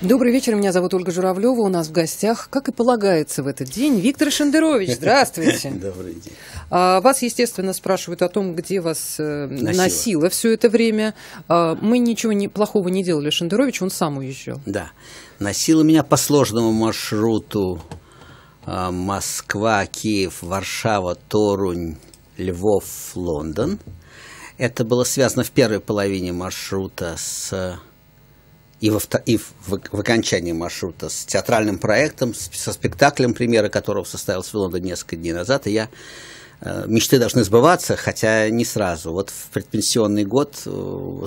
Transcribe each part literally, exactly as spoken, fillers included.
Добрый вечер, меня зовут Ольга Журавлева. У нас в гостях, как и полагается в этот день, Виктор Шендерович. Здравствуйте. Добрый день. А, вас, естественно, спрашивают о том, где вас э, носило. носило все это время. А, мы ничего не, плохого не делали Шендерович, он сам уезжал. Да, носило меня по сложному маршруту: э, Москва, Киев, Варшава, Торунь, Львов, Лондон. Это было связано в первой половине маршрута с... И, во, и в, в, в окончании маршрута с театральным проектом, с, со спектаклем, премьера которого состоялась в Лондоне несколько дней назад. И я, э, мечты должны сбываться, хотя не сразу. Вот в предпенсионный год э,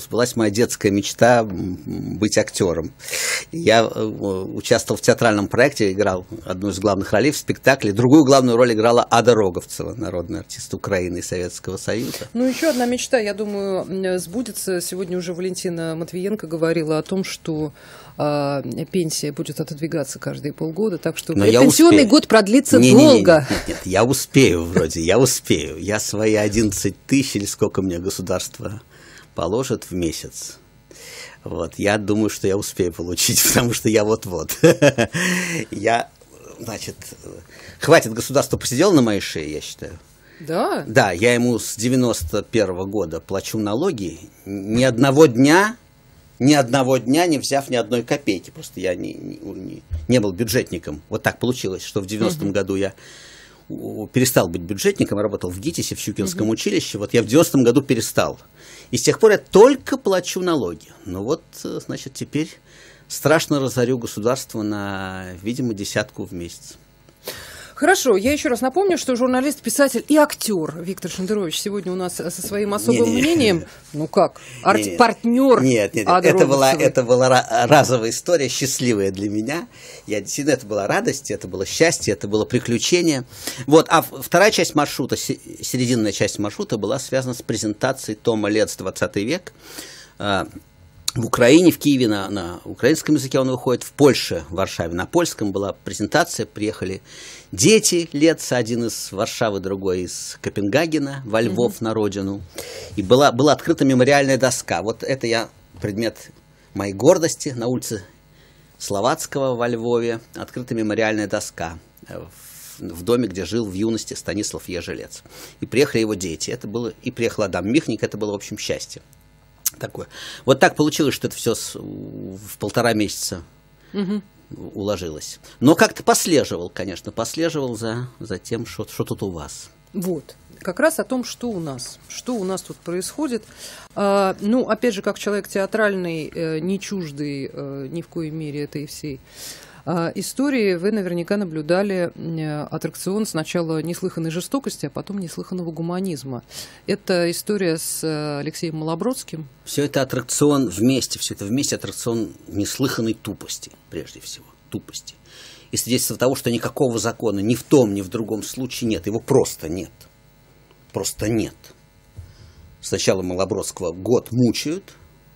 сбылась моя детская мечта быть актером. Я э, участвовал в театральном проекте, играл одну из главных ролей в спектакле. Другую главную роль играла Ада Роговцева, народный артист Украины и Советского Союза. Ну, еще одна мечта, я думаю, сбудется. Сегодня уже Валентина Матвиенко говорила о том, что что э, пенсия будет отодвигаться каждые полгода, так что пенсионный год продлится не, долго. Не, не, не, нет, нет, я успею вроде, я успею. Я свои одиннадцать тысяч, или сколько мне государство положит в месяц, вот, я думаю, что я успею получить, потому что я вот-вот. Я, значит, хватит, государство посидело на моей шее, я считаю. Да? Да, я ему с девяносто первого года плачу налоги, ни одного дня... Ни одного дня не взяв ни одной копейки. Просто я не, не, не был бюджетником. Вот так получилось, что в девяностом uh-huh. году я перестал быть бюджетником. Я работал в ГИТИСе, в Щукинском uh-huh. училище. Вот я в девяностом году перестал. И с тех пор я только плачу налоги. Ну вот, значит, теперь страшно разорю государство на, видимо, десятку в месяц. Хорошо, я еще раз напомню, что журналист, писатель и актер Виктор Шендерович сегодня у нас со своим особым не, не, мнением. Не, не, не. Ну как, арт-партнер. Нет, нет, нет. Это, была, это была разовая история, счастливая для меня. Я действительно, это была радость, это было счастье, это было приключение. Вот, а вторая часть маршрута, серединная часть маршрута была связана с презентацией тома «Лец. двадцатый век». В Украине, в Киеве на, на украинском языке он выходит, в Польше, в Варшаве на польском была презентация, приехали дети Леца, один из Варшавы, другой из Копенгагена, во Львов mm-hmm. на родину, и была, была открыта мемориальная доска, вот это я, предмет моей гордости, на улице Словацкого во Львове, открыта мемориальная доска, в доме, где жил в юности Станислав Ежи Лец, и приехали его дети, это было, и приехал Адам Михник, это было, в общем, счастье. Такое. Вот так получилось, что это все в полтора месяца угу. уложилось. Но как-то послеживал, конечно, послеживал за, за тем, что, что тут у вас. Вот, как раз о том, что у нас, что у нас тут происходит. А, ну, опять же, как человек театральный, не чуждый ни в коей мере этой всей истории, вы наверняка наблюдали аттракцион сначала неслыханной жестокости, а потом неслыханного гуманизма. Это история с Алексеем Малобродским. Все это аттракцион вместе, все это вместе аттракцион неслыханной тупости, прежде всего, тупости. И свидетельство того, что никакого закона ни в том, ни в другом случае нет, его просто нет. Просто нет. Сначала Малобродского год мучают,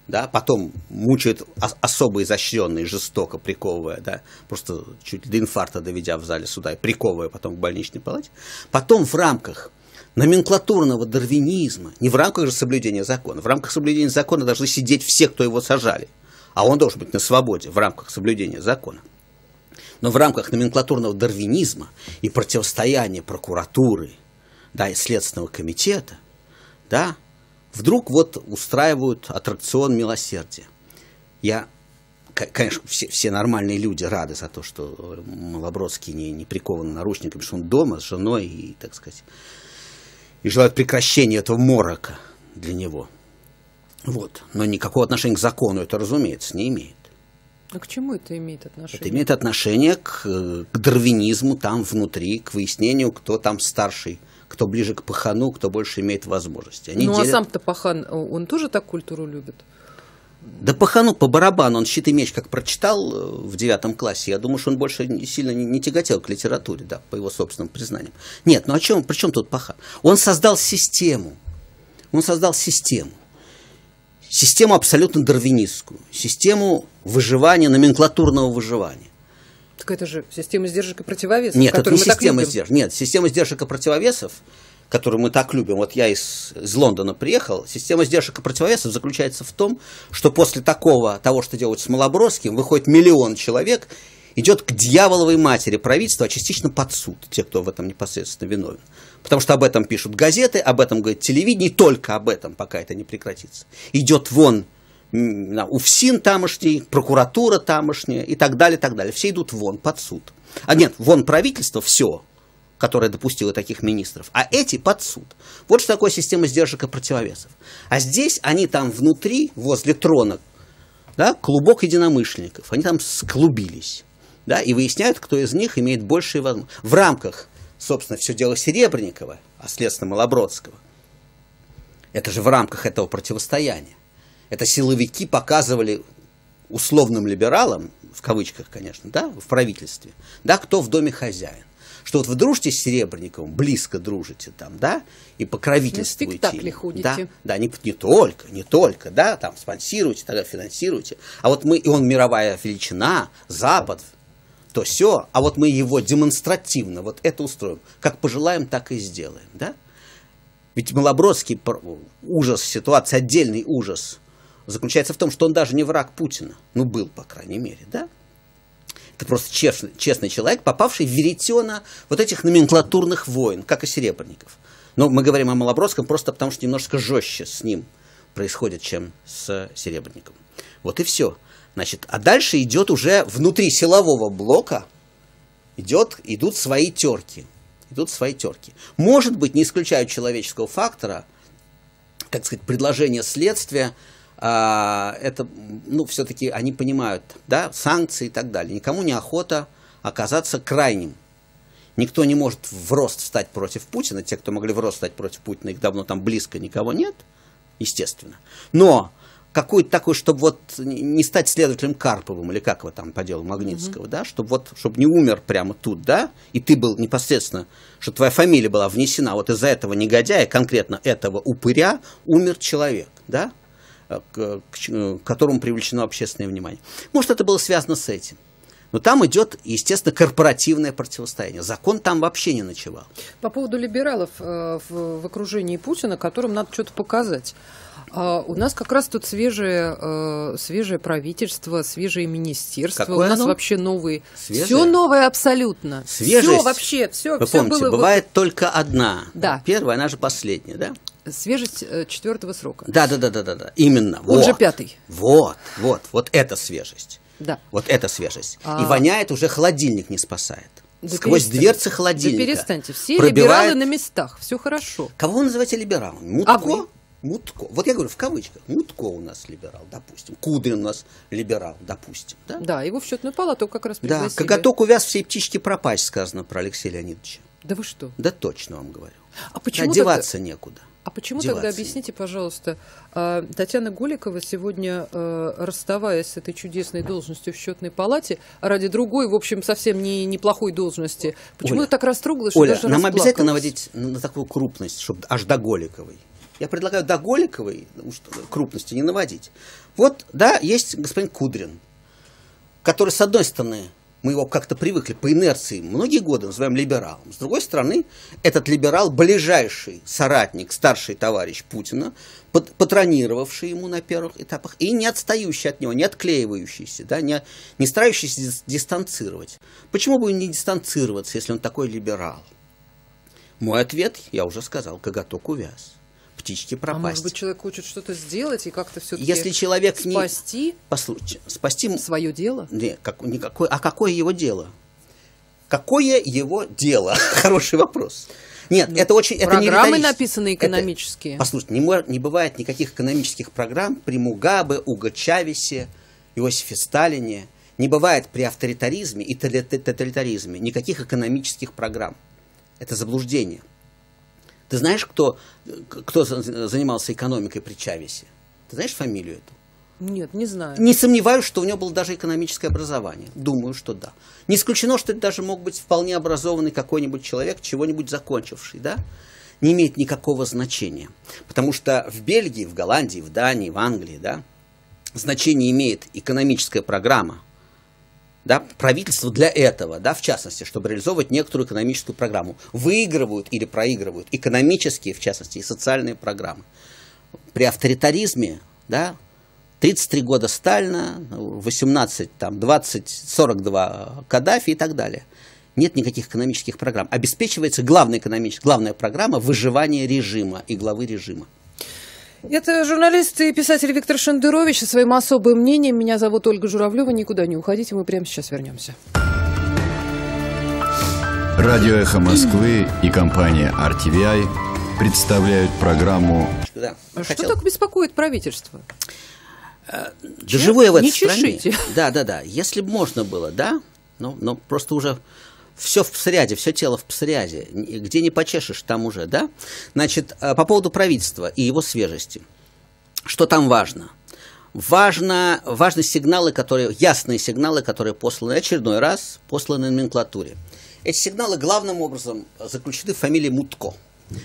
да, потом мучают особо изощренные, жестоко приковывая, да, просто чуть ли до инфаркта доведя в зале суда и приковывая потом к больничной палате. Потом в рамках номенклатурного дарвинизма, не в рамках же соблюдения закона, в рамках соблюдения закона должны сидеть все, кто его сажали, а он должен быть на свободе в рамках соблюдения закона. Но в рамках номенклатурного дарвинизма и противостояния прокуратуры, да, и Следственного комитета, да, вдруг вот устраивают аттракцион милосердия. Я, конечно, все, все нормальные люди рады за то, что Малобродский не, не прикован наручниками, что он дома с женой и, так сказать, и желают прекращения этого морока для него. Вот. Но никакого отношения к закону это, разумеется, не имеет. А к чему это имеет отношение? Это имеет отношение к, к дарвинизму там внутри, к выяснению, кто там старший, кто ближе к пахану, кто больше имеет возможности. Они ну, делят... а сам-то пахан, он тоже так культуру любит? Да пахану по барабану, он «Щит и меч» как прочитал в девятом классе, я думаю, что он больше сильно не тяготел к литературе, да, по его собственным признаниям. Нет, ну о чем, при чем тут пахан? Он создал систему, он создал систему, систему абсолютно дарвинистскую, систему выживания, номенклатурного выживания. Так это же система сдержек и противовесов. Нет, это не система сдержек. Нет, система сдержек и противовесов которую мы так любим, вот я из, из Лондона приехал, система сдержек и противовесов заключается в том, что после такого, того, что делают с Малобродским, выходит миллион человек, идет к дьяволовой матери правительства, а частично под суд, те, кто в этом непосредственно виновен. Потому что об этом пишут газеты, об этом говорит телевидение, только об этом, пока это не прекратится. Идет вон УФСИН тамошний, прокуратура тамошняя и так далее, так далее. Все идут вон под суд. А нет, вон правительство, все, которое допустило таких министров, а эти под суд. Вот что такое система сдержек и противовесов. А здесь они там внутри, возле трона, да, клубок единомышленников, они там склубились. Да, и выясняют, кто из них имеет большие возможности. В рамках, собственно, все дело Серебренникова, а следственно Малобродского. Это же в рамках этого противостояния. Это силовики показывали условным либералам, в кавычках, конечно, да, в правительстве, да, кто в доме хозяин. Что вот вы дружите с Серебренниковым, близко дружите там, да, и покровительствуете. На спектакли ходите. Да, да не, не только, не только, да, там спонсируете, тогда финансируете. А вот мы, и он мировая величина, Запад, то все, а вот мы его демонстративно вот это устроим. Как пожелаем, так и сделаем. Да? Ведь Малобродский ужас ситуации, отдельный ужас, заключается в том, что он даже не враг Путина. Ну, был, по крайней мере, да? Это просто честный, честный человек, попавший в веретено вот этих номенклатурных войн, как и Серебренников. Но мы говорим о Малобродском просто потому, что немножко жестче с ним происходит, чем с Серебренниковым. Вот и все. Значит, а дальше идет уже внутри силового блока, идет, идут свои терки. Идут свои терки. Может быть, не исключают человеческого фактора, так сказать, предложение следствия, а, это, ну, все-таки они понимают, да, санкции и так далее. Никому не охота оказаться крайним. Никто не может в рост встать против Путина. Те, кто могли в рост встать против Путина, их давно там близко никого нет, естественно. Но какой-то такой, чтобы вот не стать следователем Карповым, или как его там по делу Магнитского, угу. да, чтобы вот, чтобы не умер прямо тут, да, и ты был непосредственно, что твоя фамилия была внесена, вот из-за этого негодяя, конкретно этого упыря, умер человек, да, к, к, к которому привлечено общественное внимание. Может, это было связано с этим. Но там идет, естественно, корпоративное противостояние. Закон там вообще не ночевал. По поводу либералов э, в, в окружении Путина, которым надо что-то показать. А у нас как раз тут свежее, свежее правительство, свежие министерства. Какое у нас оно? Вообще новые. Свежее? Все новое абсолютно. Свежесть. Все вообще, все, Вы все помните, было... бывает только одна. Да. Первая, она же последняя, да? Свежесть четвертого срока. Да, да, да, да, да, да. Именно. Он вот. же пятый. Вот, вот, вот эта свежесть. Да. Вот эта свежесть. А... И воняет уже холодильник не спасает. Да сквозь дверцы холодильника. Да перестаньте, все пробивает... либералы на местах, все хорошо. Кого вы называете либералом? Мутко? А вы? Мутко. Вот я говорю в кавычках. Мутко у нас либерал, допустим. Кудрин у нас либерал, допустим. Да, да, его в счетную палату как раз пригласили. Да, коготок увяз, всей птички пропасть, сказано про Алексея Леонидовича. Да вы что? Да точно вам говорю. А почему Одеваться тогда... некуда. А почему деваться тогда, объясните, некуда. Пожалуйста, Татьяна Голикова сегодня, расставаясь с этой чудесной должностью в счетной палате, ради другой, в общем, совсем не, неплохой должности, почему-то так растрогалась, что даже нам обязательно наводить на такую крупность, чтобы аж до Голиковой. Я предлагаю до Голиковой крупности не наводить. Вот, да, есть господин Кудрин, который, с одной стороны, мы его как-то привыкли по инерции многие годы называем либералом. С другой стороны, этот либерал – ближайший соратник, старший товарищ Путина, патронировавший ему на первых этапах и не отстающий от него, не отклеивающийся, да, не, не старающийся дистанцировать. Почему бы не дистанцироваться, если он такой либерал? Мой ответ, я уже сказал, коготок увяз. Птички пропасть. А может быть, человек хочет что-то сделать и как-то все-таки спасти, не... Послу... спасти свое дело? Нет, как... Никакое... А какое его дело? Какое его дело? Хороший вопрос. Нет, ну, это очень... Программы это не написаны экономические. Это... Послушайте, не, может, не бывает никаких экономических программ при Мугабе, Уго Чавесе, Иосифе Сталине. Не бывает при авторитаризме и тоталитаризме никаких экономических программ. Это заблуждение. Ты знаешь, кто, кто занимался экономикой при Чавесе? Ты знаешь фамилию эту? Нет, не знаю. Не сомневаюсь, что у него было даже экономическое образование. Думаю, что да. Не исключено, что это даже мог быть вполне образованный какой-нибудь человек, чего-нибудь закончивший, да? Не имеет никакого значения. Потому что в Бельгии, в Голландии, в Дании, в Англии, да, значение имеет экономическая программа, да, правительство для этого, да, в частности, чтобы реализовывать некоторую экономическую программу, выигрывают или проигрывают экономические, в частности, и социальные программы. При авторитаризме, да, тридцать три года Сталина, восемнадцать, там, двадцать, сорок два Каддафи и так далее. Нет никаких экономических программ. Обеспечивается главная, экономическая, главная программа выживания режима и главы режима. Это журналист и писатель Виктор Шендерович со своим особым мнением. Меня зовут Ольга Журавлева. Никуда не уходите, мы прямо сейчас вернемся. Радио «Эхо Москвы» и компания эр ти ви ай представляют программу... Да, что хотел... так беспокоит правительство? Да живу я в этой стране. Да, да, да. Если бы можно было, да, но, но просто уже... Все в псориазе, все тело в псориазе. Где не почешешь, там уже, да? Значит, по поводу правительства и его свежести. Что там важно? Важно, важны сигналы, которые, ясные сигналы, которые посланы очередной раз, посланы номенклатуре. Эти сигналы главным образом заключены в фамилии Мутко.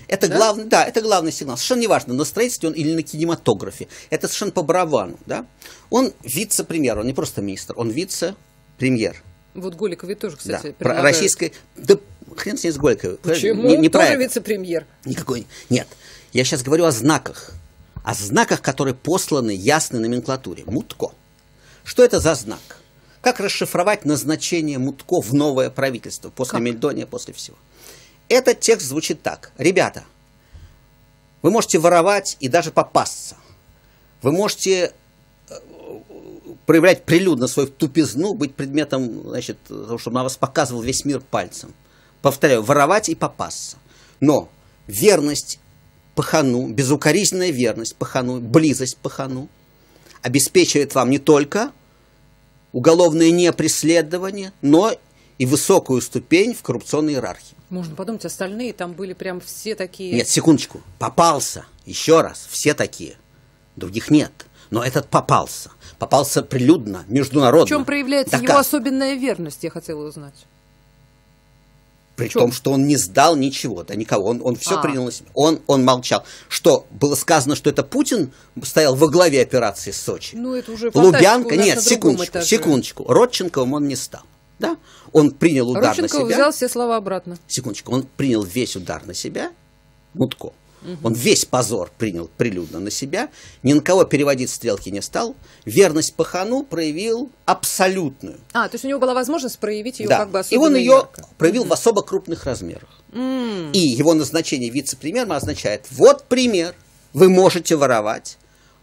Это, да? Главный, да, это главный сигнал. Совершенно не важно, на строительстве он или на кинематографе. Это совершенно по барабану, да? Он вице-премьер, он не просто министр, он вице-премьер. Вот Голиковой тоже, кстати, да, предлагают. Российской... Да хрен с ней с Голиковой. Почему? Не, не тоже вице-премьер. Никакой... Нет. Я сейчас говорю о знаках. О знаках, которые посланы ясной номенклатуре. Мутко. Что это за знак? Как расшифровать назначение Мутко в новое правительство? После как? Мельдония, после всего. Этот текст звучит так. Ребята, вы можете воровать и даже попасться. Вы можете... проявлять прилюдно свою тупизну, быть предметом, значит, того, чтобы на вас показывал весь мир пальцем. Повторяю, воровать и попасться. Но верность пахану, безукоризненная верность пахану, близость пахану обеспечивает вам не только уголовное непреследование, но и высокую ступень в коррупционной иерархии. Можно подумать, остальные там были прям все такие... Нет, секундочку, попался, еще раз, все такие, других нет. Но этот попался. Попался прилюдно, международно. В чем проявляется Доказ. его особенная верность, я хотела узнать. При в том, что он не сдал ничего, да никого. Он, он все а. принял на себя. Он, он молчал. Что, было сказано, что это Путин стоял во главе операции Сочи? Ну, это уже Лубянка, нет, секундочку, секундочку. Родченковым он не стал. Да? Он принял удар Родченков на себя. Взял все слова обратно. Секундочку, он принял весь удар на себя. Мутко. Угу. Он весь позор принял прилюдно на себя, ни на кого переводить стрелки не стал, верность пахану проявил абсолютную. А, то есть у него была возможность проявить ее да. как бы особенно. И он ее ярко. проявил угу. в особо крупных размерах. Угу. И его назначение вице-премьером означает, вот пример, вы можете воровать,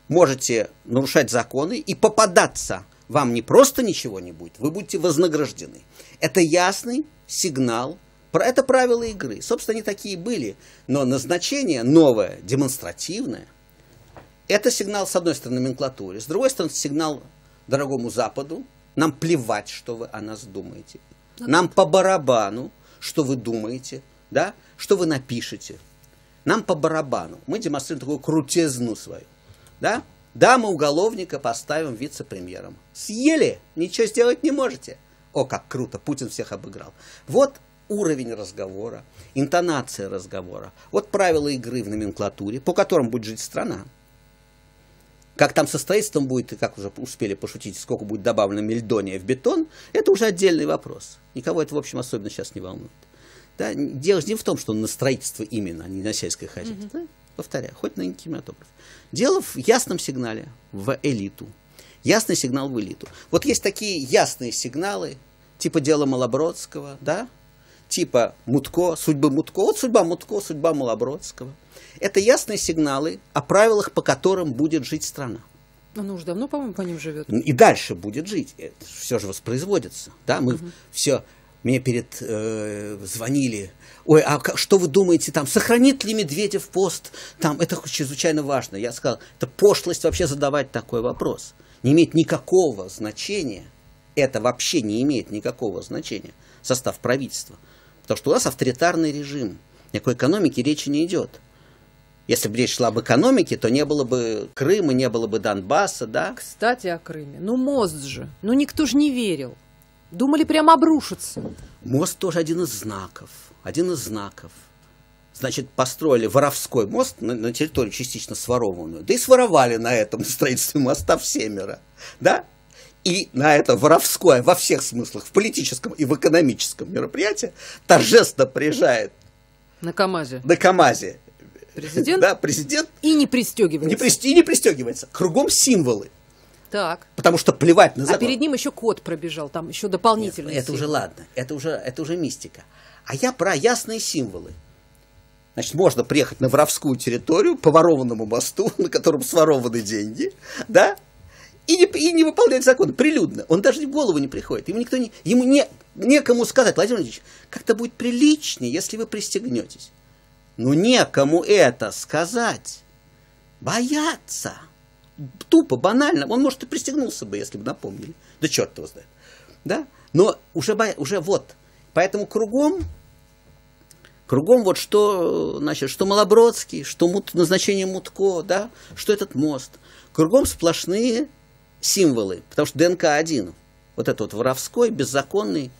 можете нарушать законы и попадаться. Вам не просто ничего не будет, вы будете вознаграждены. Это ясный сигнал. Это правила игры. Собственно, они такие были. Но назначение новое, демонстративное, это сигнал, с одной стороны, номенклатуре. С другой стороны, сигнал дорогому Западу. Нам плевать, что вы о нас думаете. Нам по барабану, что вы думаете, да? Что вы напишете. Нам по барабану. Мы демонстрируем такую крутизну свою. Да, да мы уголовника поставим вице-премьером. Съели, ничего сделать не можете. О, как круто, Путин всех обыграл. Вот уровень разговора, интонация разговора. Вот правила игры в номенклатуре, по которым будет жить страна. Как там со строительством будет, и как уже успели пошутить, сколько будет добавлено мельдония в бетон, это уже отдельный вопрос. Никого это, в общем, особенно сейчас не волнует. Да? Дело не в том, что на строительство именно, а не на сельское хозяйство. Mm-hmm. Да? Повторяю, хоть на кинематограф. Дело в ясном сигнале в элиту. Ясный сигнал в элиту. Вот есть такие ясные сигналы, типа дела Малобродского, да? Типа Мутко, судьбы Мутко. Вот судьба Мутко, судьба Малобродского. Это ясные сигналы о правилах, по которым будет жить страна. Она уже давно, по-моему, по ним живет. И дальше будет жить. Это все же воспроизводится. Да? Мы угу. все... Мне перед э, звонили. Ой, а как, что вы думаете там? Сохранит ли Медведев пост? Там, это чрезвычайно важно. Я сказал, это пошлость вообще задавать такой вопрос. Не имеет никакого значения. Это вообще не имеет никакого значения. Состав правительства. Потому что у нас авторитарный режим. Никакой экономики речи не идет. Если бы речь шла об экономике, то не было бы Крыма, не было бы Донбасса, да? Кстати, о Крыме. Ну, мост же. Ну, никто же не верил. Думали, прямо обрушится. Мост тоже один из знаков. Один из знаков. Значит, построили воровской мост на, на территорию частично сворованную. Да и своровали на этом строительстве моста в Семеро. Да? И на это воровское во всех смыслах, в политическом и в экономическом мероприятии, торжественно приезжает на КамАЗе, на КамАЗе. Президент, да, президент и не пристегивается. Не при... И не пристегивается. Кругом символы. Так. Потому что плевать на закон. А перед ним еще кот пробежал, там еще дополнительные. Нет, это уже ладно, это уже, это уже мистика. А я про ясные символы. Значит, можно приехать на воровскую территорию, по ворованному мосту, на котором сворованы деньги, да, и не, и не выполнять закон прилюдно. Он даже в голову не приходит. Ему никто не, ему не, некому сказать: Владимир Владимирович, как-то будет приличнее, если вы пристегнетесь. Но некому это сказать. Боятся. Тупо, банально. Он, может, и пристегнулся бы, если бы напомнили. Да черт его знает. Да? Но уже, боя... уже вот. Поэтому кругом, кругом вот что, значит, что Малобродский, что мут... назначение Мутко, да? Что этот мост. Кругом сплошные символы. Потому что ДНК один. Вот это вот воровской, беззаконный.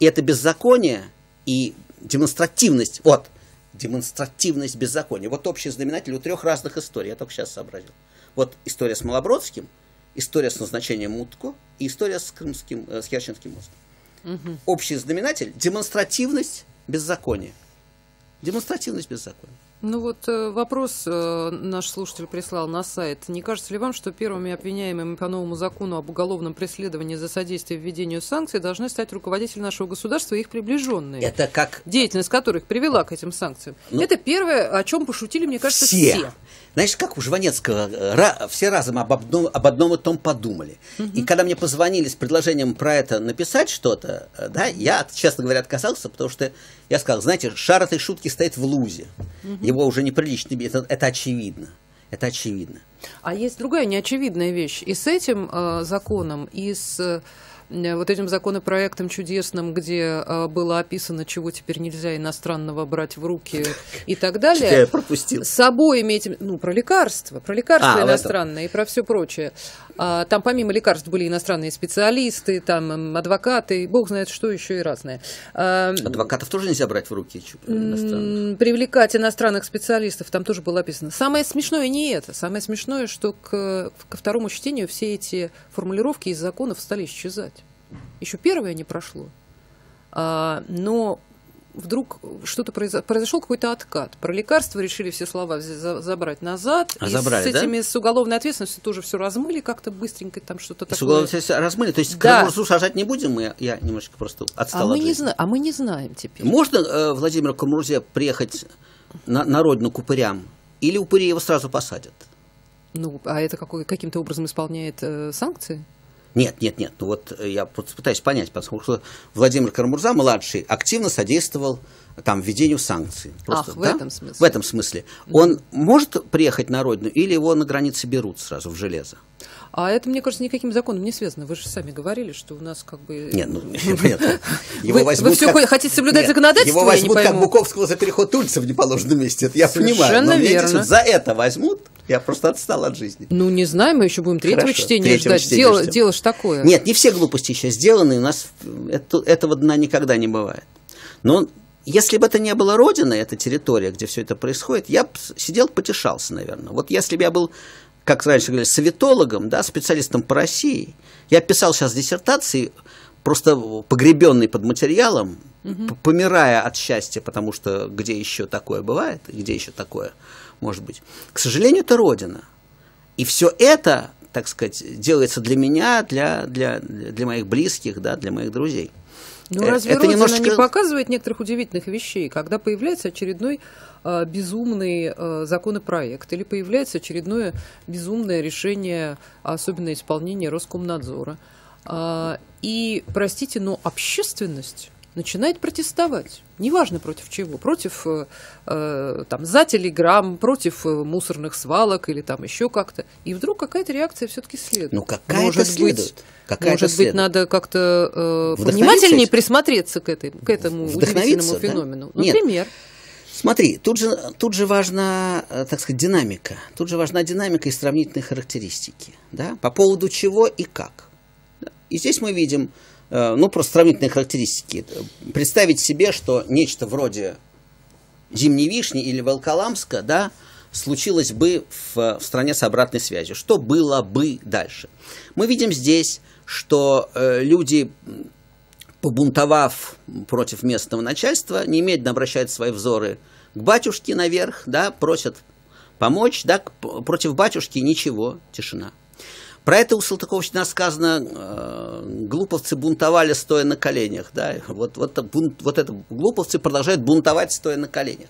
И это беззаконие и демонстративность. Вот. Демонстративность беззакония. Вот общий знаменатель у трех разных историй. Я только сейчас сообразил. Вот история с Малобродским, история с назначением Мутко и история с, Крымским, э, с Керченским мостом. Угу. Общий знаменатель – демонстративность беззакония. Демонстративность беззакония. Ну вот э, вопрос э, наш слушатель прислал на сайт. Не кажется ли вам, что первыми обвиняемыми по новому закону об уголовном преследовании за содействие введению санкций должны стать руководители нашего государства и их приближенные? Это как... Деятельность которых привела к этим санкциям. Ну, это первое, о чем пошутили, мне кажется, все. все. Знаешь, как у Жванецкого, ра, все разом об одном, об одном и том подумали. Угу. И когда мне позвонили с предложением про это написать что-то, да, я, честно говоря, отказался, потому что я сказал, знаете, шар этой шутки стоит в лузе. Угу. Его уже неприлично, это, это очевидно, это очевидно. А есть другая неочевидная вещь. И с этим э, законом, и с э, вот этим законопроектом чудесным, где э, было описано, чего теперь нельзя иностранного брать в руки и так далее. Я пропустил. С обоими этими, ну, про лекарства, про лекарства а, иностранные и про все прочее. А, там помимо лекарств были иностранные специалисты, там адвокаты, бог знает что еще и разное. А, адвокатов тоже нельзя брать в руки иностранных? Привлекать иностранных специалистов, там тоже было описано. Самое смешное не это. Самое смешное, что к, ко второму чтению все эти формулировки из законов стали исчезать. Еще первое не прошло. А, но вдруг что-то произошло, произошел какой-то откат. Про лекарства решили все слова забрать назад. А и забрали, с этими, да? С уголовной ответственностью тоже все размыли как-то быстренько, там что-то такое. С уголовной ответственностью размыли? То есть, да. Кара-Мурзу сажать не будем? Мы, я немножко просто отстал а от мы жизни. Не зна а мы не знаем теперь. Можно э, Владимиру Кара-Мурзе приехать на, на родину к упырям? Или упыри его сразу посадят? Ну, а это какой, каким-то образом исполняет э, санкции? Нет, нет, нет. Ну вот я просто пытаюсь понять, потому что Владимир Кара-Мурза, младший, активно содействовал там введению санкций. Просто, Ах, в да? этом смысле? В этом смысле. Да. Он может приехать на родину или его на границе берут сразу в железо? А это, мне кажется, никаким законом не связано. Вы же сами говорили, что у нас как бы... Нет, ну, понятно. Вы все хотите соблюдать законодательство? Его возьмут как Буковского за переход улицы в неположенном месте. Это я понимаю. Но меня за это возьмут. Я просто отстал от жизни. Ну, не знаю, мы еще будем третьего чтения ждать. Дело ж такое. Нет, не все глупости еще сделаны. У нас этого дна никогда не бывает. Но если бы это не было родина, эта территория, где все это происходит, я бы сидел, потешался, наверное. Вот если бы я был... как раньше говорили, советологом, да, специалистом по России. Я писал сейчас диссертации, просто погребенный под материалом, угу. помирая от счастья, потому что где еще такое бывает, где еще такое может быть. К сожалению, это родина. И все это, так сказать, делается для меня, для, для, для моих близких, да, для моих друзей. Ну, разве это родина немножечко... не показывает некоторых удивительных вещей, когда появляется очередной э, безумный э, законопроект или появляется очередное безумное решение, особенно исполнение Роскомнадзора. Э, и, простите, но общественность начинает протестовать. Неважно против чего. Против э, там, за телеграмм, против мусорных свалок или там еще как-то. И вдруг какая-то реакция все-таки следует. Ну какая-то следует. Какая Может следует. быть, надо как-то э, внимательнее присмотреться к, этой, к этому удивительному феномену. Да? Например. Нет. Смотри, тут же, тут же важна, так сказать, динамика. Тут же важна динамика и сравнительные характеристики. Да? По поводу чего и как. И здесь мы видим, э, ну, просто сравнительные характеристики. Представить себе, что нечто вроде Зимней Вишни или Волоколамска, да, случилось бы в, в стране с обратной связью. Что было бы дальше? Мы видим здесь, что люди, побунтовав против местного начальства, немедленно обращают свои взоры к батюшке наверх, да, просят помочь, да, против батюшки ничего, тишина. Про это у Салтыкова-Щедрина сказано, э, глуповцы бунтовали, стоя на коленях. Да? Вот, вот, бунт, вот это глуповцы продолжают бунтовать, стоя на коленях,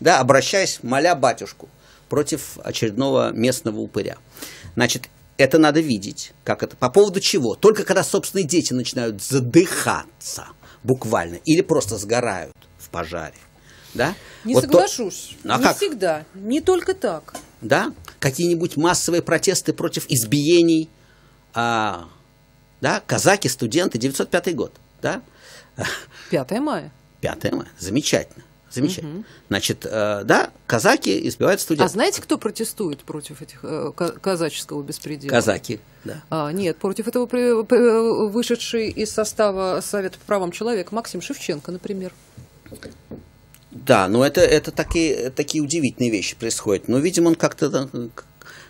да, обращаясь, моля батюшку против очередного местного упыря. Значит, это надо видеть. Как это, по поводу чего? Только когда собственные дети начинают задыхаться буквально или просто сгорают в пожаре. Да? Не вот соглашусь. То... А не как? Всегда. Не только так. Да? Какие-нибудь массовые протесты против избиений. А, да? Казаки, студенты, девятьсот пятый год. Да? пятое мая. пятое мая. Замечательно. Замечательно. Угу. Значит, э, да, казаки избивают студентов. А знаете, кто протестует против этих э, казаческого беспредела? Казаки, да. А, нет, против этого при, при, вышедший из состава Совета по правам человека Максим Шевченко, например. Да, но это, это такие, такие удивительные вещи происходят. Но, видимо, он как-то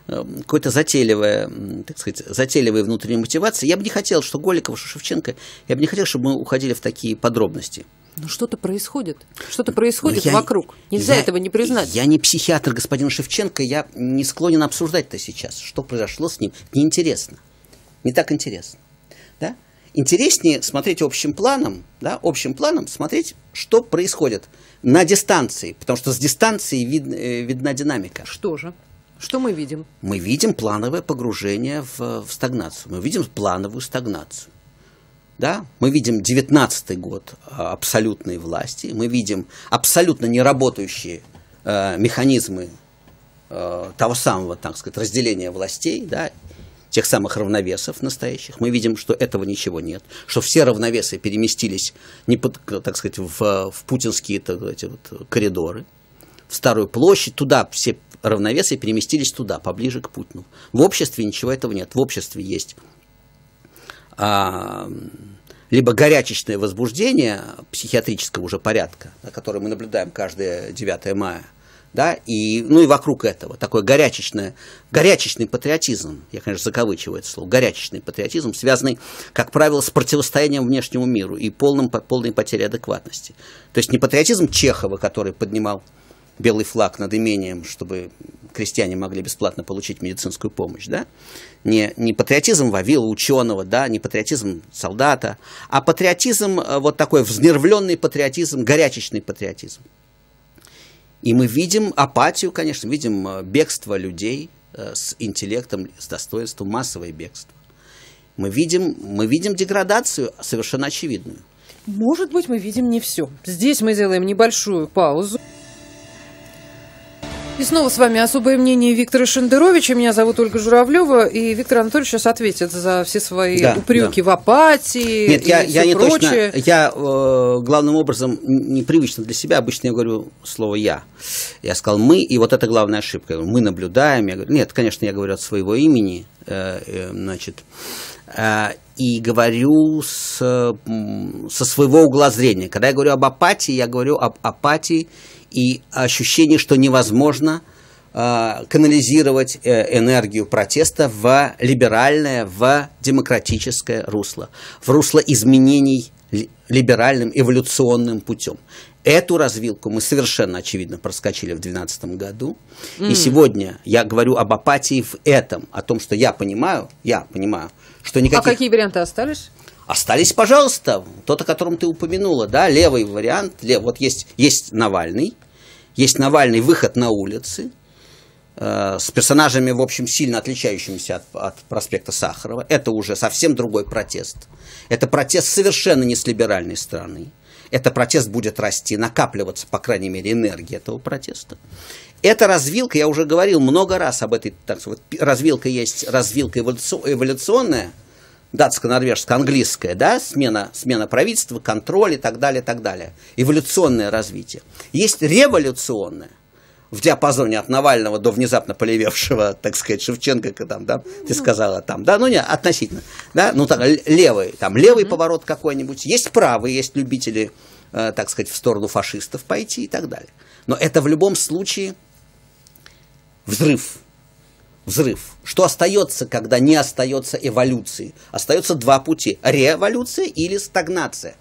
какой-то затейливая, так сказать, затейливая внутренняя мотивация. Я бы не хотел, что Голикова, что Шевченко, я бы не хотел, чтобы мы уходили в такие подробности. Ну, что-то происходит. Что-то происходит я, вокруг. Нельзя я, этого не признать. Я не психиатр, господин Шевченко, я не склонен обсуждать-то сейчас, что произошло с ним. Неинтересно. Не так интересно. Да? Интереснее смотреть общим планом, да, общим планом смотреть, что происходит на дистанции, потому что с дистанции вид, видна динамика. Что же? Что мы видим? Мы видим плановое погружение в, в стагнацию. Мы видим плановую стагнацию. Да? Мы видим девятнадцатый год абсолютной власти, мы видим абсолютно неработающие э, механизмы э, того самого, так сказать, разделения властей, да, тех самых равновесов настоящих. Мы видим, что этого ничего нет, что все равновесы переместились не под, так сказать, в, в путинские так, эти вот коридоры, в Старую площадь, туда все равновесы переместились туда, поближе к Путину. В обществе ничего этого нет, в обществе есть... А, либо горячечное возбуждение психиатрического уже порядка, которое мы наблюдаем каждое девятое мая, да, и, ну и вокруг этого, такой горячечный патриотизм, я, конечно, закавычиваю это слово, горячечный патриотизм, связанный, как правило, с противостоянием внешнему миру и полным, полной потерей адекватности. То есть не патриотизм Чехова, который поднимал белый флаг над имением, чтобы крестьяне могли бесплатно получить медицинскую помощь, да? Не, не патриотизм Вавила, ученого, да? Не патриотизм солдата, а патриотизм, вот такой взнервленный патриотизм, горячечный патриотизм. И мы видим апатию, конечно, видим бегство людей с интеллектом, с достоинством, массовое бегство. Мы видим, мы видим деградацию совершенно очевидную. Может быть, мы видим не все. Здесь мы делаем небольшую паузу. И снова с вами особое мнение Виктора Шендеровича. Меня зовут Ольга Журавлева, и Виктор Анатольевич сейчас ответит за все свои да, упреки да. в апатии. Нет, и я, все я не прочее. Точно. Я э, главным образом непривычно для себя. Обычно я говорю слово я. Я сказал мы, и вот это главная ошибка. Мы наблюдаем. Я говорю, нет, конечно, я говорю от своего имени, э, э, значит, э, и говорю с, э, со своего угла зрения. Когда я говорю об апатии, я говорю об апатии. И ощущение, что невозможно э, канализировать э, энергию протеста в либеральное, в демократическое русло, в русло изменений либеральным эволюционным путем. Эту развилку мы совершенно очевидно проскочили в две тысячи двенадцатом году. Mm. И сегодня я говорю об апатии в этом, о том, что я понимаю, я понимаю, что никаких... А какие варианты остались? Остались, пожалуйста, тот, о котором ты упомянула, да, левый вариант, лев, вот есть, есть Навальный, есть Навальный выход на улицы э, с персонажами, в общем, сильно отличающимися от, от проспекта Сахарова, это уже совсем другой протест, это протест совершенно не с либеральной стороны, это протест будет расти, накапливаться, по крайней мере, энергия этого протеста. Эта развилка, я уже говорил много раз об этой, так сказать, развилка есть, развилка эволюционная, датско-норвежско-английская, да, смена, смена правительства, контроль и так далее, так далее. Эволюционное развитие. Есть революционное, в диапазоне от Навального до внезапно полевевшего, так сказать, Шевченко, там, да, ты сказала там, да, ну не, относительно, да, ну там левый, там левый mm-hmm. поворот какой-нибудь, есть правый, есть любители, э, так сказать, в сторону фашистов пойти и так далее. Но это в любом случае взрыв. взрыв. Что остается, когда не остается эволюции? Остается два пути. Революция или стагнация.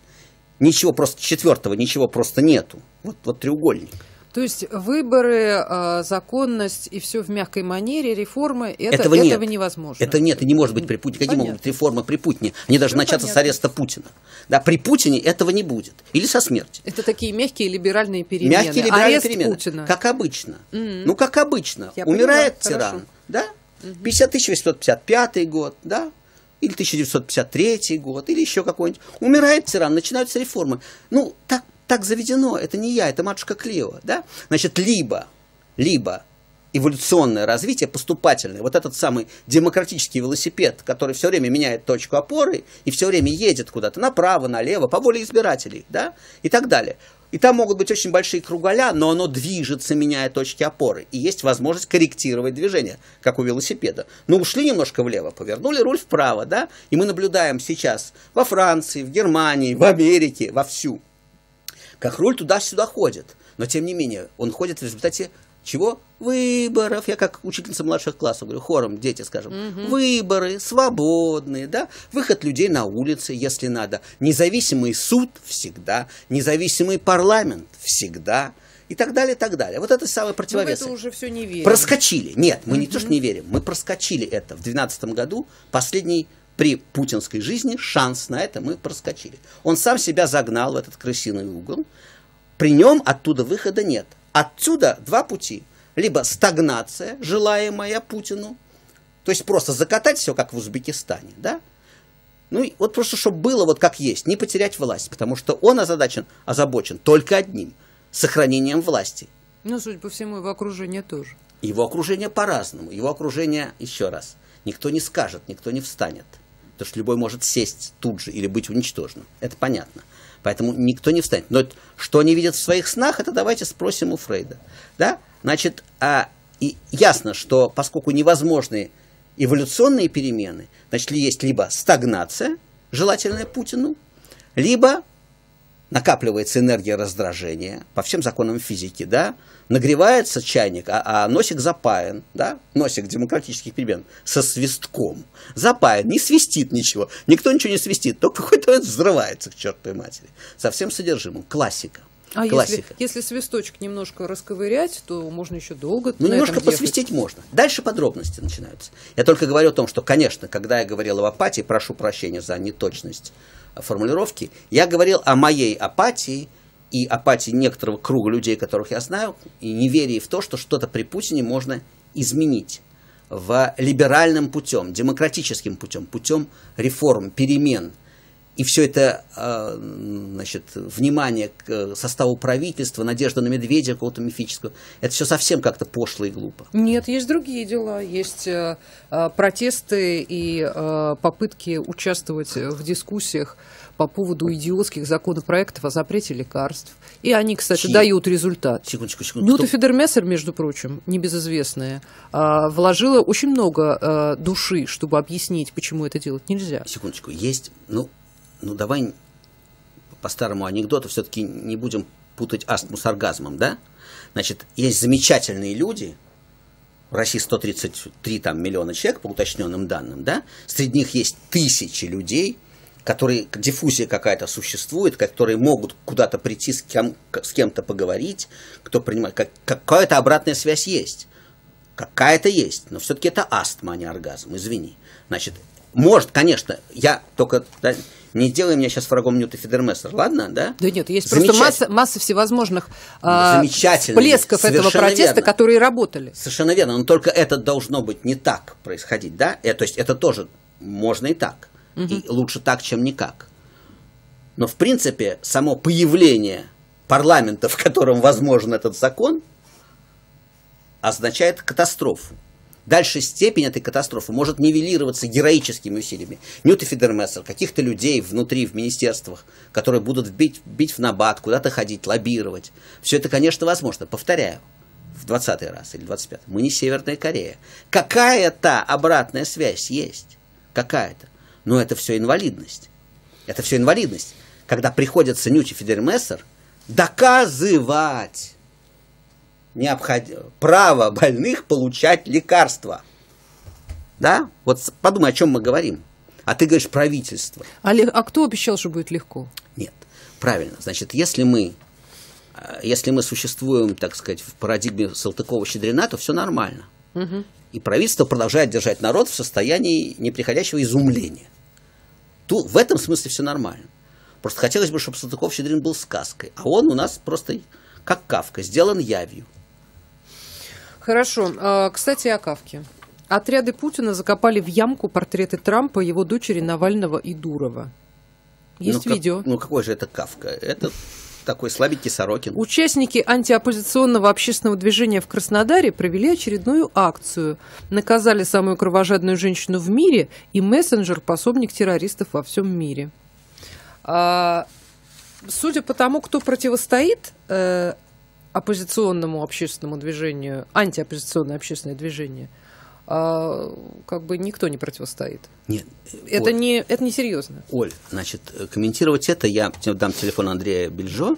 Ничего просто четвертого, ничего просто нету. Вот, вот треугольник. То есть выборы, законность и все в мягкой манере, реформы, это, этого, нет. этого невозможно. Это нет, и не может быть при Путине. Какие могут быть реформы при Путине? Они должны ну, начаться понятно. С ареста Путина. Да, при Путине этого не будет. Или со смерти. Это такие мягкие либеральные перемены. Мягкие либеральные Арест перемены. Путина. Как обычно. Mm-hmm. Ну, как обычно. Я Умирает понимаю, тиран. Да? Mm-hmm. тысяча восемьсот пятьдесят пятый год, да? Или тысяча девятьсот пятьдесят третий год, или еще какой-нибудь. Умирает тиран, начинаются реформы. Ну, так. Так заведено, это не я, это матушка Клио. Да? Значит, либо, либо эволюционное развитие, поступательное, вот этот самый демократический велосипед, который все время меняет точку опоры и все время едет куда-то направо, налево, по воле избирателей, да? И так далее. И там могут быть очень большие круголя, но оно движется, меняя точки опоры. И есть возможность корректировать движение, как у велосипеда. Но ушли немножко влево, повернули руль вправо, да? И мы наблюдаем сейчас во Франции, в Германии, в Америке, вовсю. Как руль туда-сюда ходит. Но, тем не менее, он ходит в результате чего? Выборов. Я как учительница младших классов говорю, хором дети, скажем. Угу. Выборы свободные, да? Выход людей на улицы, если надо. Независимый суд всегда. Независимый парламент всегда. И так далее, и так далее. Вот это самое противовес. Мы это уже все не верим. Проскочили. Нет, мы угу. не то что не верим. Мы проскочили это. В две тысячи двенадцатом году последний... При путинской жизни шанс на это мы проскочили. Он сам себя загнал в этот крысиный угол. При нем оттуда выхода нет. Отсюда два пути. Либо стагнация, желаемая Путину. То есть просто закатать все, как в Узбекистане. Да? Ну и вот просто, чтобы было вот как есть. Не потерять власть. Потому что он озадачен, озабочен только одним. Сохранением власти. Ну, судя по всему, его окружение тоже. Его окружение по-разному. Его окружение, еще раз, никто не скажет, никто не встанет. Потому что любой может сесть тут же или быть уничтоженным. Это понятно. Поэтому никто не встанет. Но что они видят в своих снах, это давайте спросим у Фрейда. Да? Значит, а, и ясно, что поскольку невозможны эволюционные перемены, значит, есть либо стагнация, желательная Путину, либо накапливается энергия раздражения по всем законам физики, да? Нагревается чайник, а, а носик запаян, да, носик демократических перемен, со свистком. Запаян, не свистит ничего, никто ничего не свистит, только какой-то взрывается к чертовой матери. Со всем содержимым. Классика. А если, если свисточек немножко расковырять, то можно еще долго... Ну, немножко посвистеть можно. Дальше подробности начинаются. Я только говорю о том, что, конечно, когда я говорил об апатии, прошу прощения за неточность формулировки, я говорил о моей апатии, и апатии некоторого круга людей, которых я знаю, и неверие в то, что что-то при Путине можно изменить в либеральном путем, демократическим путем, путем реформ, перемен. И все это, значит, внимание к составу правительства, надежда на Медведя какого-то мифического, это все совсем как-то пошло и глупо. Нет, есть другие дела. Есть протесты и попытки участвовать в дискуссиях по поводу идиотских законопроектов о запрете лекарств. И они, кстати, Чьи? дают результат. Секундочку, секундочку. Нюта Федермессер, между прочим, небезызвестная, вложила очень много души, чтобы объяснить, почему это делать нельзя. Секундочку, есть... Ну, ну давай по старому анекдоту все-таки не будем путать астму с оргазмом, да? Значит, есть замечательные люди... В России сто тридцать три там, миллиона человек, по уточненным данным, да? Среди них есть тысячи людей... которые, диффузия какая-то существует, которые могут куда-то прийти, с, кем, с кем-то поговорить, кто принимает, как, какая-то обратная связь есть, какая-то есть, но все-таки это астма, а не оргазм, извини. Значит, может, конечно, я только... Да, не делай меня сейчас врагом Нюты Федермессер, ладно? Да, да нет, есть просто масса, масса всевозможных а, всплесков этого протеста, верно. которые работали. Совершенно верно, но только это должно быть не так происходить, да? Это, то есть это тоже можно и так. И лучше так, чем никак. Но, в принципе, само появление парламента, в котором возможен этот закон, означает катастрофу. Дальше степень этой катастрофы может нивелироваться героическими усилиями. Нюта Федермессер, каких-то людей внутри, в министерствах, которые будут бить, бить в набат, куда-то ходить, лоббировать. Все это, конечно, возможно. Повторяю. В двадцатый раз или двадцать пятый. Мы не Северная Корея. Какая-то обратная связь есть. Какая-то. Но это все инвалидность. Это все инвалидность. Когда приходится Нюте Федермессер доказывать необход... право больных получать лекарства. Да? Вот подумай, о чем мы говорим. А ты говоришь правительство. А, а кто обещал, что будет легко? Нет. Правильно. Значит, если мы, если мы существуем, так сказать, в парадигме Салтыкова-Щедрина, то все нормально. Угу. И правительство продолжает держать народ в состоянии неприходящего изумления. То, в этом смысле все нормально. Просто хотелось бы, чтобы Салтыков-Щедрин был сказкой. А он у нас просто, как Кафка, сделан явью. Хорошо. Кстати, о Кафке. Отряды Путина закопали в ямку портреты Трампа, его дочери Навального и Дурова. Есть ну, видео. Как, ну какой же это Кафка? Это такой слабенький Сорокин. Участники антиоппозиционного общественного движения в Краснодаре провели очередную акцию. Наказали самую кровожадную женщину в мире и мессенджер, пособник террористов во всем мире. А, судя по тому, кто противостоит э, оппозиционному общественному движению, антиоппозиционное общественное движение, а, как бы никто не противостоит. Нет, это, Оль, не, это не серьезно. Оль, значит, комментировать это я дам телефон Андрея Бельжо,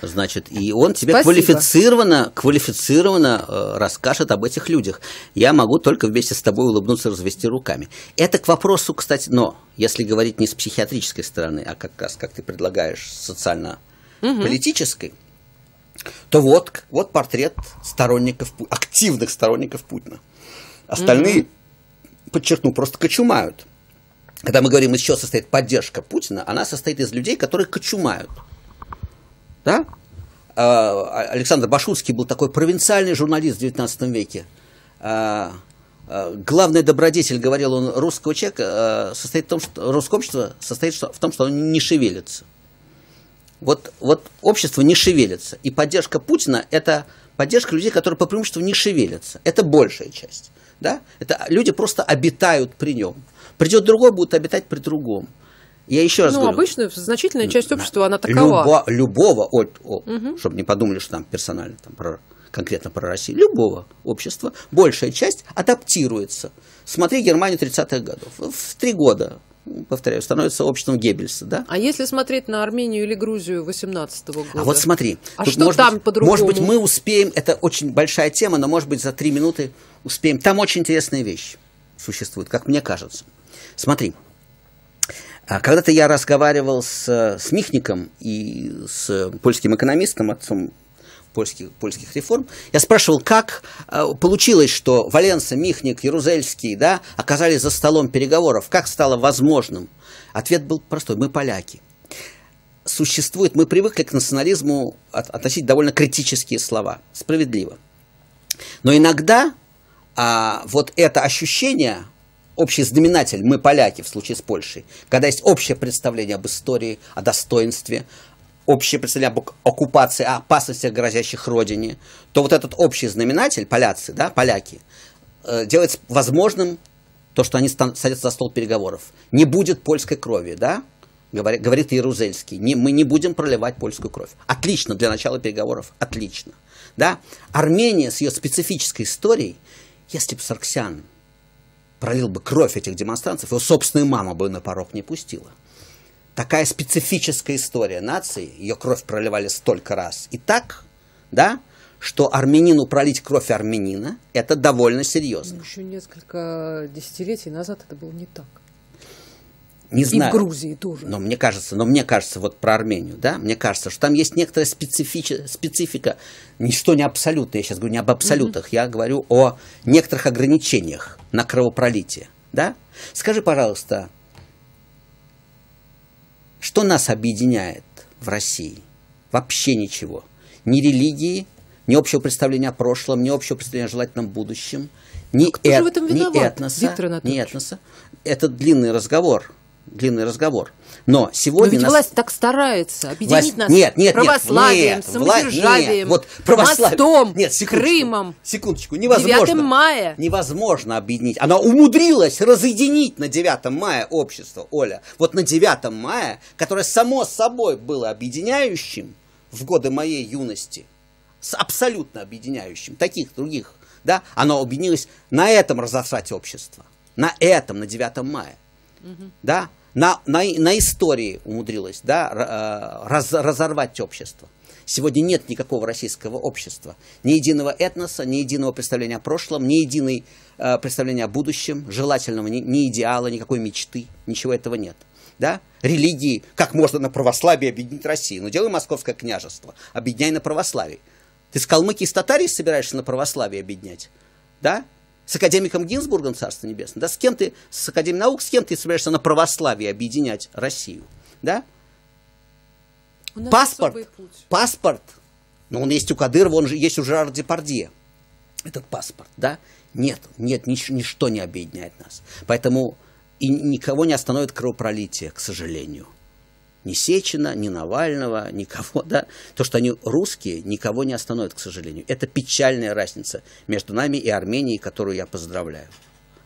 значит, и он тебе Спасибо. квалифицированно, квалифицированно э, расскажет об этих людях. Я могу только вместе с тобой улыбнуться, развести руками. Это к вопросу, кстати, но если говорить не с психиатрической стороны, а как раз, как ты предлагаешь, социально-политической, угу. то вот, вот портрет сторонников, активных сторонников Путина. Остальные, угу. подчеркну, просто кочумают. Когда мы говорим, из чего состоит поддержка Путина, она состоит из людей, которые кочумают. Да? Александр Башутский был такой провинциальный журналист в девятнадцатом веке. Главный добродетель, говорил он, русского человека состоит в том, что русское общество состоит в том, что оно не шевелится. Вот, вот общество не шевелится. И поддержка Путина – это поддержка людей, которые по преимуществу не шевелятся. Это большая часть. Да? Это люди просто обитают при нем. Придет другой, будут обитать при другом. Я еще раз ну, говорю. Ну, обычно значительная часть общества, она такова. Любо, любого, от, о, угу. чтобы не подумали, что там персонально, там, про, конкретно про Россию, любого общества, большая часть адаптируется. Смотри Германию тридцатых годов. В три года, повторяю, становится обществом Геббельса. Да? А если смотреть на Армению или Грузию восемнадцатого года? А вот смотри. А что может там по-другому? Может быть, мы успеем, это очень большая тема, но, может быть, за три минуты успеем. Там очень интересная вещь существует, как мне кажется. Смотри. Когда-то я разговаривал с, с Михником и с польским экономистом, отцом польских, польских реформ. Я спрашивал, как получилось, что Валенса, Михник, Ярузельский, да, оказались за столом переговоров. Как стало возможным? Ответ был простой. Мы поляки. Существует, мы привыкли к национализму относить довольно критические слова. Справедливо. Но иногда а, вот это ощущение... Общий знаменатель, мы поляки в случае с Польшей, когда есть общее представление об истории, о достоинстве, общее представление об оккупации, о опасностях, грозящих родине, то вот этот общий знаменатель, поляцы, да, поляки, делает возможным то, что они садятся за стол переговоров. Не будет польской крови, да, говорит Ярузельский, не, мы не будем проливать польскую кровь. Отлично, для начала переговоров, отлично. Да? Армения с ее специфической историей, если бы Сарксян пролил бы кровь этих демонстрантов, его собственная мама бы на порог не пустила. Такая специфическая история нации, ее кровь проливали столько раз. И так, да, что армянину пролить кровь армянина, это довольно серьезно. Но еще несколько десятилетий назад это было не так. Не знаю. И в Грузии тоже. Но мне кажется, но мне кажется, вот про Армению, да, мне кажется, что там есть некоторая специфика, специфика, ничто не абсолютное, я сейчас говорю не об абсолютах, mm-hmm. я говорю о некоторых ограничениях на кровопролитие, да. Скажи, пожалуйста, что нас объединяет в России? Вообще ничего. Ни религии, ни общего представления о прошлом, ни общего представления о желательном будущем, ни, кто эт... же в этом виноват, ни этноса, Виктор Анатольевич? Ни этноса. Это длинный разговор. Длинный разговор. Но сегодня... Но ведь нас... власть так старается объединить власть... нас нет, нет, православием, нет, самодержавием, вла... вот, православ... мостом, нет, секундочку, Крымом, секундочку, невозможно, девятым мая. Невозможно объединить. Она умудрилась разъединить на девятом мая общество, Оля. Вот на девятом мая, которое само собой было объединяющим в годы моей юности, с абсолютно объединяющим, таких, других, да, оно объединилось на этом разосрать общество. На этом, на девятом мая. Угу. Да? На, на, на истории умудрилась, да, раз, разорвать общество. Сегодня нет никакого российского общества. Ни единого этноса, ни единого представления о прошлом, ни единого э, представления о будущем, желательного, ни, ни идеала, никакой мечты. Ничего этого нет. Да? Религии, как можно на православие объединить Россию? Ну, делай Московское княжество, объединяй на православие. Ты с Калмыкией и с Татарией собираешься на православие объединять? Да? С академиком Гинзбургом, царство небесное? Да? С кем ты, с академией наук, с кем ты собираешься на православие объединять Россию? Да? Паспорт, паспорт, но он есть у Кадырова, он же есть у Жерара Депардье, этот паспорт, да? Нет, нет, нич, ничто не объединяет нас. Поэтому и никого не остановит кровопролитие, к сожалению. Ни Сечина, ни Навального, никого, да? То, что они русские, никого не остановит, к сожалению. Это печальная разница между нами и Арменией, которую я поздравляю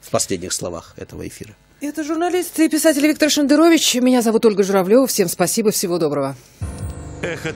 в последних словах этого эфира. Это журналист и писатель Виктор Шендерович. Меня зовут Ольга Журавлева. Всем спасибо, всего доброго. Эхо.